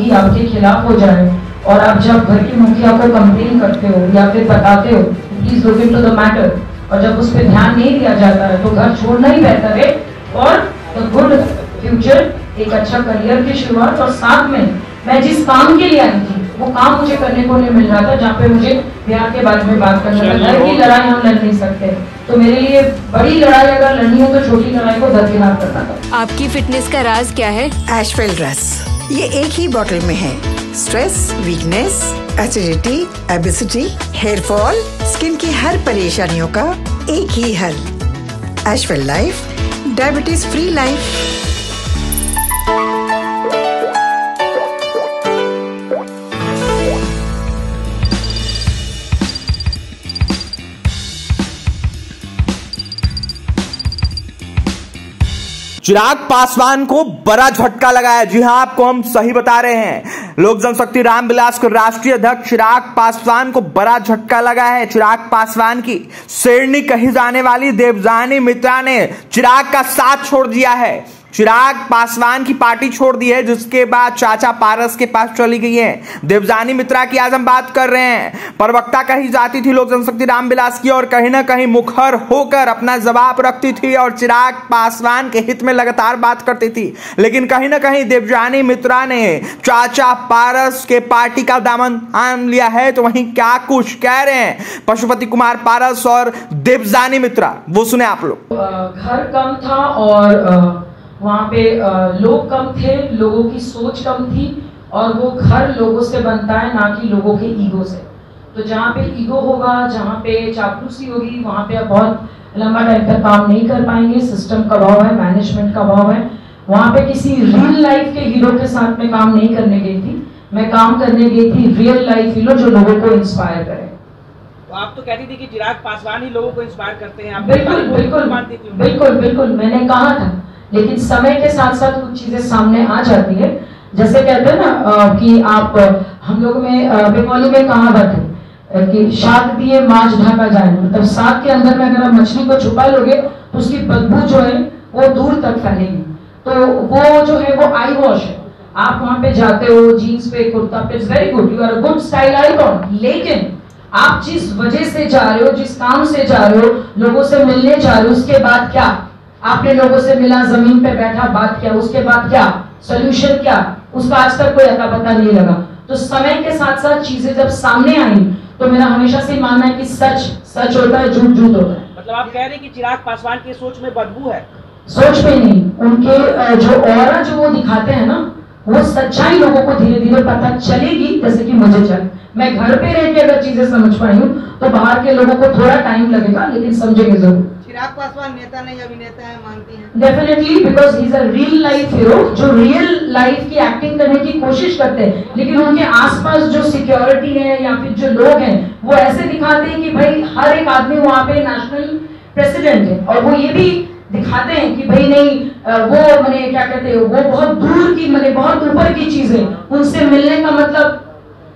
ही आपके खिलाफ हो जाए और आप जब घर के मुखिया को कंप्लेन करते हो या फिर बताते हो please look into the matter, और जब उस पर ध्यान नहीं दिया जाता है तो घर छोड़ना ही बेहतर है और द गुड फ्यूचर, एक अच्छा करियर की शुरुआत। और साथ में मैं जिस काम के लिए आई थी वो काम मुझे करने को नहीं मिल रहा था, जहाँ पे मुझे बिहार के बारे में बात करना पड़ता है कि लड़ाई हम लड़ नहीं सकते, तो मेरे लिए बड़ी लड़ाई अगर लड़नी हो तो छोटी लड़ाई को दरकिनार करना था। आपकी फिटनेस का राज क्या है? एशवेल रस, ये एक ही बॉटल में है। Stress, weakness, acidity, obesity, hair fall, skin की हर परेशानियों का एक ही हल, एशवेल life, diabetes free life. Chirag Paswan को बड़ा झटका लगा है। जी हां, आपको हम सही बता रहे हैं, लोक जनशक्ति रामविलास के राष्ट्रीय अध्यक्ष चिराग पासवान को बड़ा झटका लगा है। चिराग पासवान की शेरनी कही जाने वाली देवजानी मित्रा ने चिराग का साथ छोड़ दिया है, चिराग पासवान की पार्टी छोड़ दी है, जिसके बाद चाचा पारस के पास चली गई है। देवजानी मित्रा की आज हम बात कर रहे हैं। प्रवक्ता कही जाती थी लोक जनशक्ति रामविलास की और कहीं ना कहीं मुखर होकर अपना जवाब रखती थी और चिराग पासवान के हित में लगातार बात करती थी, लेकिन कहीं ना कहीं देवजानी मित्रा ने चाचा पारस के पार्टी का दामन थाम लिया है। तो वहीं क्या कुछ कह रहे हैं पशुपति कुमार पारस और देवजानी मित्रा, वो सुने आप लोग। घर कम था और वहाँ पे लोग कम थे, लोगों की सोच कम थी और वो घर लोगों से बनता है, ना कि लोगों के ईगो से। तो जहाँ पे ईगो होगा, जहाँ पे चापलूसी होगी, वहाँ पे आप बहुत लंबा टाइम तक काम नहीं कर पाएंगे। सिस्टम का अभाव है, मैनेजमेंट का अभाव है। वहाँ पे किसी रियल लाइफ के हीरो के साथ में काम नहीं करने गई थी, मैं काम करने गई थी रियल लाइफ हीरो जो लोगों को इंस्पायर करे। तो आप तो कहती थी कि चिराग पासवान ही लोगों को इंस्पायर करते हैं। बिल्कुल, मैंने कहा था, लेकिन समय के साथ साथ कुछ चीजें सामने आ जाती है। जैसे कहते हैं ना कि आप हम लोग में बंगाली में कहावत है कि शाद दिए माछ ढाका जाए, मतलब साग के अंदर में अगर आप मछली को छुपा लोगे तो उसकी बदबू जो है वो दूर तक फैलेगी। तो वो जो है वो आई वॉश है। आप वहां पे जाते हो जीन्स पे कुर्ता पे, it's very good, you are a good style icon, लेकिन आप जिस वजह से जा रहे हो, जिस काम से जा रहे हो, लोगों से मिलने जा रहे हो, उसके बाद क्या आपने लोगों से मिला, जमीन पे बैठा, बात किया, उसके बाद क्या सॉल्यूशन, क्या उसका आज तक कोई अता पता नहीं लगा। तो समय के साथ साथ चीजें जब सामने आई तो मेरा हमेशा से मानना है कि सच सच होता है, झूठ झूठ होता है। मतलब आप कह रहे हैं कि चिराग पासवान की सोच में बदबू है? सोच में नहीं, उनके जो औरा जो वो दिखाते हैं ना, वो सच्चाई लोगों को धीरे धीरे पता चलेगी। जैसे कि मुझे मैं घर पे रह के अगर चीजें समझ पाई हूँ तो बाहर के लोगों को थोड़ा टाइम लगेगा, लेकिन समझेंगे जरूर। चिराग पासवान नेता नहीं अभिनेता है, मानती हैं? Definitely, because he is a real life hero जो रियल लाइफ की एक्टिंग करने की कोशिश करते हैं, लेकिन उनके आसपास जो सिक्योरिटी है या फिर जो लोग हैं वो ऐसे दिखाते हैं कि भाई हर एक आदमी वहाँ पे नेशनल प्रेसिडेंट है, और वो ये भी दिखाते हैं कि भाई नहीं वो मैंने क्या कहते हैं वो बहुत दूर की मैंने बहुत ऊपर की चीजें, उनसे मिलने का मतलब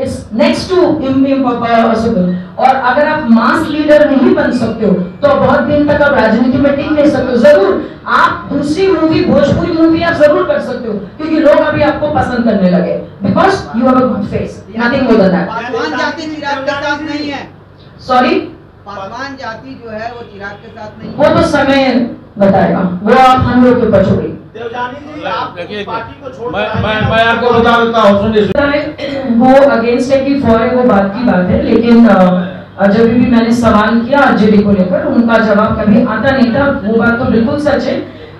इट्स नेक्स्ट टू इम्पॉसिबल। और अगर आप मास लीडर नहीं बन सकते हो तो बहुत दिन तक आप राजनीति में टिक नहीं सकते हो। जरूर आप दूसरी मूवी, भोजपुरी मूवी आप जरूर कर सकते हो क्योंकि लोग अभी आपको पसंद करने लगे, because you have a good face, nothing more than that. Sorry, Paswan जाति जो है वो चिराग के साथ नहीं, वो तो समय बताएगा, वो आप हम लोग के ऊपर छोड़िए। मैं आपको बता देता हूँ, वो अगेंस्ट है कि फॉर है, वो बात की बात है, लेकिन जब भी मैंने सवाल किया आरजेडी को लेकर, उनका जवाब कभी आता नहीं था। वो बात तो बिल्कुल सच है,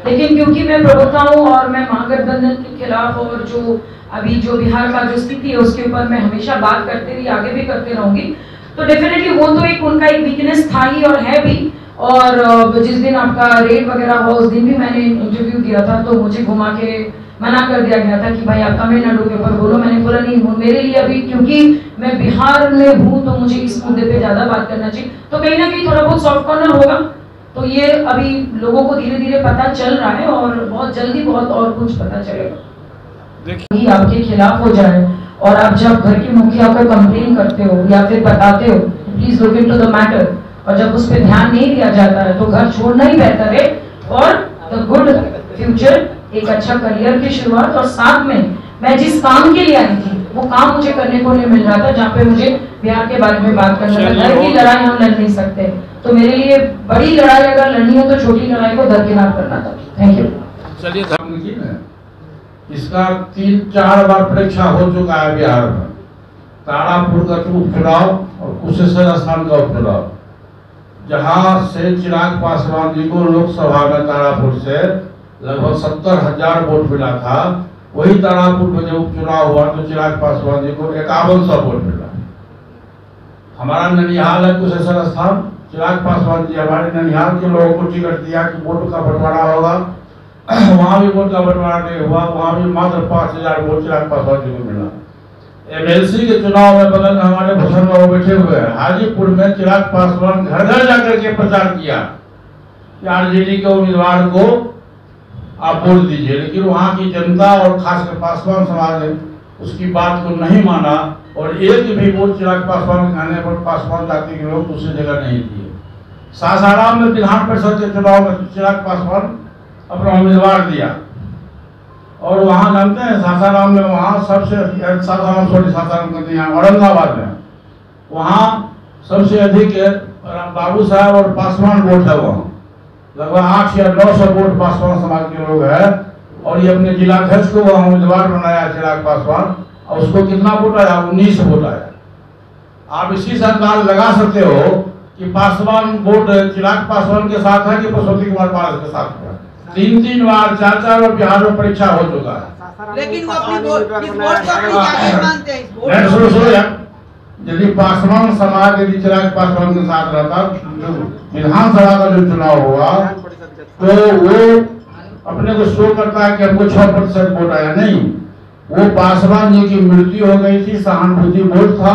लेकिन क्योंकि मैं प्रवक्ता हूँ और मैं महागठबंधन के खिलाफ और जो अभी जो बिहार का जो स्थिति है उसके ऊपर मैं हमेशा बात करते रही, आगे भी करते रहूंगी। तो डेफिनेटली वो तो एक उनका एक वीकनेस था ही और है भी, और जिस दिन आपका रेड वगैरह हुआ उस दिन भी मैंने इंटरव्यू दिया था, तो मुझे घुमा के मना कर दिया गया था कि भाई आप तमिलनाडु के ऊपर बोलो। मैंने बोला नहीं, मेरे लिए अभी क्योंकि मैं बिहार में हूँ तो मुझे इस मुद्दे पे ज्यादा बात करना चाहिए, तो कहीं ना कहीं थोड़ा बहुत सॉफ्ट कॉर्नर होगा। तो ये अभी लोगों को धीरे धीरे पता चल रहा है और बहुत जल्दी बहुत और कुछ पता चलेगा। आपके खिलाफ हो जाए और आप जब घर के मुखिया को कंप्लेन करते हो या फिर बताते हो please look into the matter, और जब उस पर ध्यान नहीं दिया जाता है तो घर छोड़ना ही बेहतर है और द गुड फ्यूचर, एक अच्छा करियर की शुरुआत। और साथ में मैं जिस काम के लिए आई थी वो काम मुझे करने को नहीं मिल रहा था, जहाँ पे मुझे बिहार के बारे में बात करना पड़ता है कि लड़ाई हम लड़ नहीं सकते। तो मेरे लिए बड़ी लड़ाई अगर लड़नी हो तो छोटी लड़ाई को दरकिनार करना था। Thank you. चलिए साहब जी, इसका 3-4 बार परीक्षा हो चुका है बिहार में, तारापुर का उपचुनाव और कुशेश्वर स्थान का उपचुनाव, जहाँ से चिराग पासवान जी को लोकसभा में तारापुर से लगभग 70,000 वोट मिला था, वही तारापुर में जब उपचुनाव हुआ तो चिराग पासवान जी को 5100 वोट मिला। हमारा ननिहाल है कुशेश्वर स्थान, चिराग पासवान जी हमारे ननिहाल के लोगों को टिकट दिया कि वोट का बंटवारा होगा, वहाँ भी वोट का बंटवारा नहीं हुआ, वहाँ भी मात्र 5000 वोट चिराग पासवान जी को मिला। एमएलसी के चुनाव में बदल हमारे भूषण बाबू बैठे हुए हैं, हाजीपुर में चिराग पासवान घर घर जाकर के प्रचार किया कि आरजेडी के उम्मीदवार को आप वोट दीजिए, लेकिन वहाँ की जनता और खासकर पासवान समाज ने उसकी बात को नहीं माना और एक भी वोट चिराग पासवान के आने पर पासवान जाति के लोग दूसरी जगह नहीं दिए। सासाराम में विधान परिषद के चुनाव में चिराग पासवान अपना उम्मीदवार दिया और वहाँ जानते हैं सासाराम में वहाँ सबसे औरंगाबाद में वहाँ सबसे अधिक बाबू साहब और पासवान वोट है, वहाँ लगभग 800 या 900 वोट पासवान समाज के लोग हैं और ये अपने जिलाध्यक्ष को वहाँ उम्मीदवार बनाया चिराग पासवान और उसको कितना वोट आया? 19 वोट आया। आप इसी से अंदाज लगा सकते हो कि पासवान वोट चिराग पासवान के साथ है कि पशुपति कुमार पारस के साथ है। 3-3 बार 4-4 बार बिहार में परीक्षा हो चुका है, लेकिन वो अपनी यदि पासवान समाज यदि चिराग पासवान के साथ रहता विधानसभा का जो चुनाव हुआ तो वो अपने को शो करता है कि हमको 6% वोट आया, नहीं, वो पासवान जी की मृत्यु हो गई थी, सहानुभूति वोट था,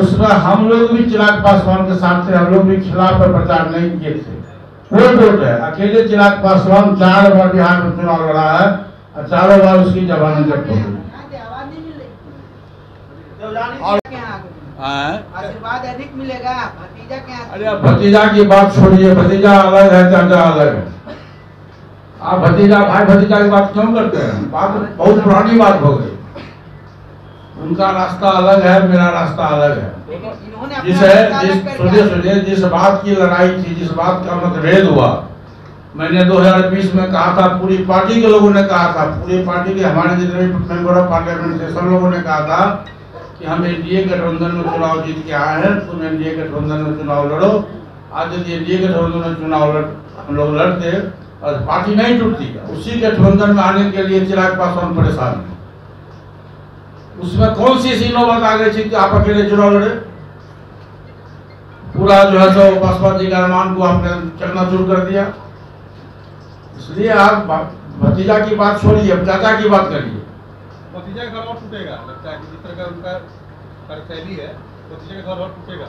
उसमें हम लोग भी चिराग पासवान के साथ थे, हम लोग भी खिलाफ प्रचार नहीं किए थे, वो वोट है। अकेले चिराग पासवान 4 बार बिहार में चुनाव लड़ा है और 4 बार उसकी जमानत जब्त हो गई। आशीर्वाद अधिक मिलेगा भतीजा के। अरे भतीजा की बात छोड़िए, भतीजा अलग है, चाचा अलग है। आप भतीजा भाई भतीजा की बात क्यों करते हैं? बात बहुत पुरानी बात हो गई। उनका रास्ता अलग है, मेरा रास्ता अलग है। जिस बात की लड़ाई थी, जिस बात का मतभेद हुआ, मैंने 2020 में कहा था, पूरी पार्टी के लोगों ने कहा था, पूरी पार्टी के हमारे जितने भी मेंबर ऑफ पार्लियामेंट थे सब लोगों ने कहा था कि हम एनडीए गठबंधन में चुनाव जीत के आए हैं, तुम एनडीए गठबंधन में चुनाव लड़ो। आज यदि एनडीए गठबंधन में चुनाव हम लोग लड़ते और पार्टी नहीं टूटती। उसी गठबंधन में आने के लिए चिराग पासवान परेशान है। उसमें कौन सी ऐसी नौबत आ गई थी कि आप अकेले चुनाव लड़े? पूरा जो है सो पासवान जी का अरमान को आपने चकनाचूर कर दिया। इसलिए आप भतीजा की बात छोड़िए, अब चाचा की बात करिए। भतीजा का घर और टूटेगा, लगता है कि जिस तरह का उनका कार्यशैली है, भतीजा का घर और टूटेगा।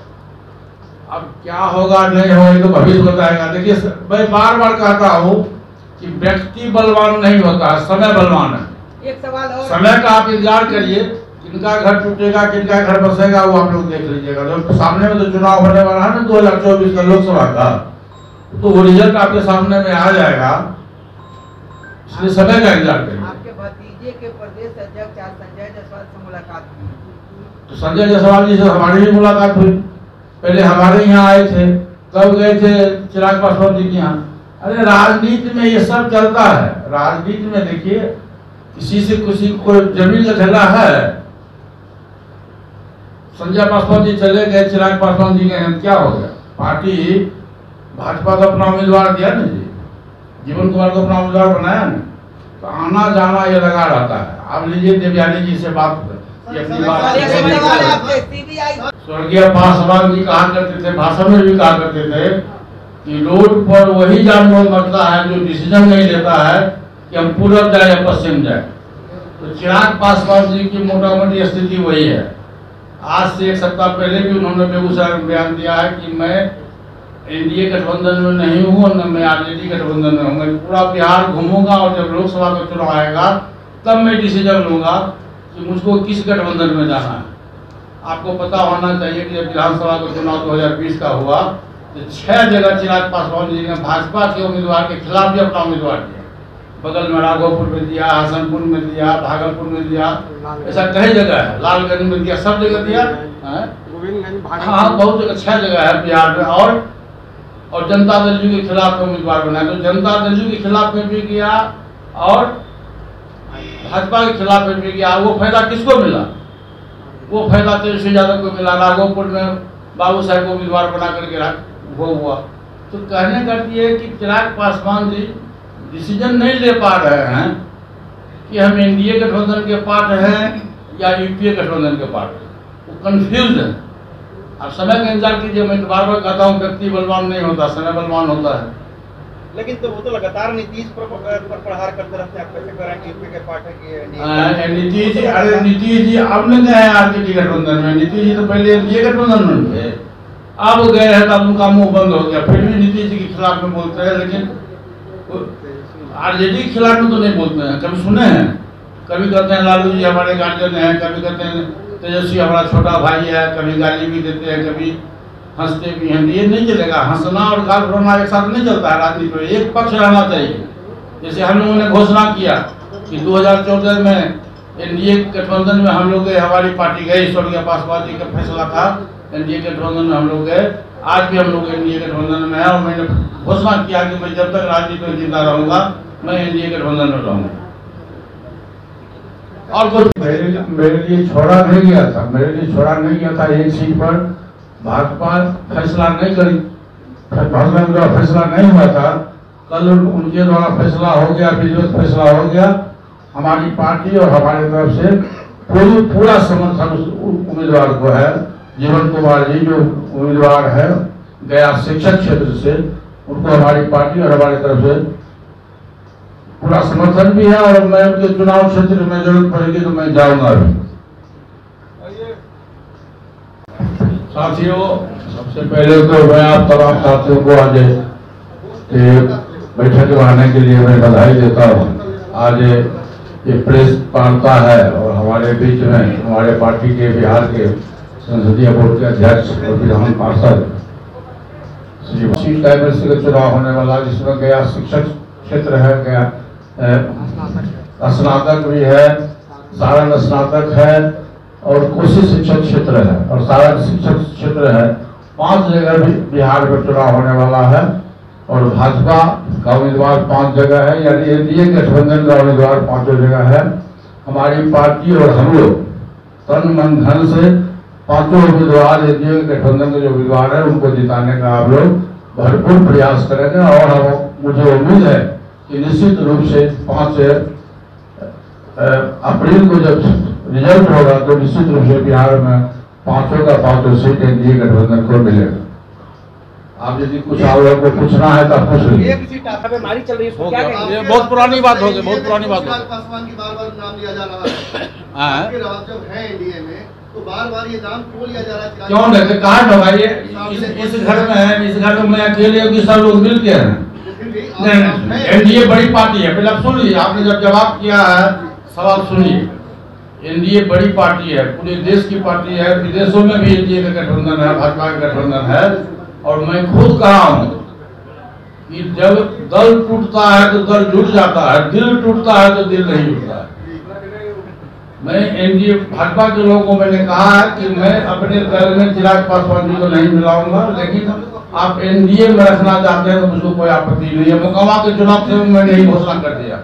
अब क्या होगा नहीं होगा तो भविष्य बताएगा। देखिए, मैं बार बार कहता हूँ कि व्यक्ति बलवान नहीं होता, समय बलवान है। एक सवाल और, समय का आप इंतजार करिए, किनका घर टूटेगा किनका घर बसेगा वो आप लोग देख लीजिएगा। जो सामने में तो चुनाव होने वाला है ना 2024 का लोकसभा का, तो वो रिजल्ट आपके सामने में आ जाएगा। इसलिए समय का इंतजार करिए। भतीजे के प्रदेश अध्यक्ष संजय जायसवाल से मुलाकात हुई, तो संजय जायसवाल जी से हमारी भी मुलाकात हुई। पहले हमारे यहाँ आए थे, तब गए थे चिराग पासवान जी के यहाँ। अरे राजनीति में ये सब चलता है। राजनीति में देखिए, किसी से किसी को जमीन का झगड़ा है। संजय पासवान जी चले गए, चिराग पासवान जी के यहाँ क्या हो गया? पार्टी भाजपा को अपना उम्मीदवार दिया ना जी, जीवन कुमार को अपना उम्मीदवार बनाया ना, तो आना जाना ये लगा रहता है। आप लीजिए देवयानी जी से बात, स्वर्गीय पासवान जी कहा करते थे, भाषण में भी कहा करते थे कि रोड पर वही जानवर मरता है जो डिसीजन नहीं लेता है कि हम पूरब जाए या पश्चिम जाए। तो चिराग पासवान जी की मोटा मोटी स्थिति वही है। आज से 1 सप्ताह पहले भी उन्होंने बेगूसराय में बयान दिया है कि मैं एनडीए गठबंधन में नहीं हूँ और न मैं आरजेडी गठबंधन में हूँ, पूरा बिहार घूमूंगा और जब लोकसभा का चुनाव आएगा तब मैं डिसीजन लूंगा कि मुझको किस गठबंधन में जाना है। आपको पता होना चाहिए कि जब विधानसभा का चुनाव 2020 का हुआ तो 6 जगह चिराग पासवान जी ने भाजपा के उम्मीदवार के खिलाफ भी अपना उम्मीदवार दिया। बगल में राघोपुर में दिया, हसनपुर में दिया, भागलपुर में दिया, ऐसा कई जगह है, लालगंज में दिया, सब जगह दिया, हाँ बहुत अच्छा जगह है बिहार में। और जनता दल यू के खिलाफ उम्मीदवार बनाया तो जनता दल यू के खिलाफ में भी किया और भाजपा के खिलाफ में भी किया। वो फायदा किसको मिला? वो फायदा तेजस्वी यादव को मिला। राघोपुर में बाबू साहब को उम्मीदवार बना करके वो हुआ। तो कहने करती है कि चिराग पासवान जी डिसीजन नहीं ले पा रहे हैं कि हम एनडीए गठबंधन के पार्ट हैं या यूपीए गठबंधन के पार्ट हैं, वो कन्फ्यूज हैं। आप समय का इंतजार कीजिए, मैं बार बार कहता हूँ व्यक्ति बलवान नहीं होता, समय बलवान होता है। लेकिन तो वो तो लगातार नीतीश पर प्रहार करते रहते हैं, आप कैसे कह रहे हैं कि यूपी के पार्ट है कि नीतीश जी? अरे नीतीश जी अब नहीं गए हैं आरजेडी गठबंधन में, नीतीश जी तो पहले एनडीए गठबंधन में थे, अब गए हैं तब उनका मुँह बंद हो गया। फिर भी नीतीश जी के खिलाफ में बोलते हैं, लेकिन आरजेडी के खिलाफ में तो नहीं बोलते हैं। कभी सुने हैं? कभी कहते हैं लालू जी हमारे गार्जियन हैं, कभी कहते हैं तेजस्वी हमारा छोटा भाई है, कभी गाली भी देते हैं, कभी हंसते भी हैं। ये नहीं चलेगा, हंसना और गाल रोना एक साथ नहीं चलता है राजनीति में, एक पक्ष रहना चाहिए। जैसे हम लोगों ने घोषणा किया कि 2014 में एनडीए गठबंधन में हम लोग गए, हमारी पार्टी गई, स्वर्गीय पासवान जी का फैसला था, एनडीए गठबंधन में हम लोग गए। आज भी हम लोग एनडीए गठबंधन में हैं और मैंने घोषणा किया कि मैं जब तक राजनीति में जिंदा रहूंगा मैं एनडीए गठबंधन में रहूंगा। और मेरे लिए छोड़ा नहीं गया था, मेरे लिए छोड़ा नहीं गया था। एक सीट पर भाजपा फैसला नहीं करी, भाजपा का फैसला नहीं हुआ था, कल उनके द्वारा फैसला हो गया, विधिवत फैसला हो गया। हमारी पार्टी और हमारे तरफ से पूरा समर्थन उम्मीदवार को है। जीवन कुमार जी जो उम्मीदवार है गया शिक्षक क्षेत्र से, उनको हमारी पार्टी और हमारी तरफ से पूरा समर्थन भी है और मैं उनके चुनाव क्षेत्र में जरूरत पड़ेगी तो मैं जाऊंगा भी। साथियों, सबसे पहले तो मैं आप तमाम साथियों को आज बैठक में आने के लिए मैं बधाई देता हूँ। आज ये प्रेस वार्ता है और हमारे बीच में हमारे पार्टी के बिहार के संसदीय बोर्ड के अध्यक्ष और विधान पार्षद का चुनाव होने वाला, जिसमें गया शिक्षक क्षेत्र है, गया स्नातक भी है, सारण स्नातक है और कोसी शिक्षक क्षेत्र है और सारण शिक्षक क्षेत्र है। 5 जगह भी बिहार में चुनाव होने वाला है और भाजपा का उम्मीदवार 5 जगह है, यानी एनडीए गठबंधन का उम्मीदवार 5 जगह है। हमारी पार्टी और हम लोग तन मन धन से 5 उम्मीदवार एनडीए गठबंधन के जो उम्मीदवार है उनको जिताने का आप लोग भरपूर प्रयास करेंगे और हम मुझे उम्मीद है कि निश्चित रूप से 5 अप्रैल को जब रिजल्ट होगा तो निश्चित रूप से बिहार में 5 का 5 सीट एनडीए गठबंधन को मिलेगा। आप यदि कुछ आप लोग को पूछना है तो आप पूछ लीजिए। बहुत पुरानी बात होगी, बहुत पुरानी बात होगी। तो बार-बार ये नाम क्यों लिया जा रहा है? क्यों लेके कार्ड हमारे इस घर में है, इस घर में मैं अकेले हूँ कि सब लोग मिल के हैं। एनडीए बड़ी पार्टी है, पहले आप सुन लीजिए। आपने जब जवाब किया है सवाल सुनिए। एनडीए बड़ी पार्टी है, पूरे देश की पार्टी है, विदेशों में भी एनडीए का गठबंधन है, भाजपा का गठबंधन है। और मैं खुद कहा हूँ कि जब दल टूटता है तो दल जुट जाता है, दिल टूटता है तो दिल नहीं जुटता है। मैं एनडीए भाजपा के लोगों को मैंने कहा है कि मैं अपने दल में चिराग पासवान जी को नहीं मिलाऊंगा, लेकिन आप एनडीए में रखना चाहते हैं तो मुझको कोई आपत्ति नहीं है। मुकामा के चुनाव से मैं यही घोषणा कर दिया।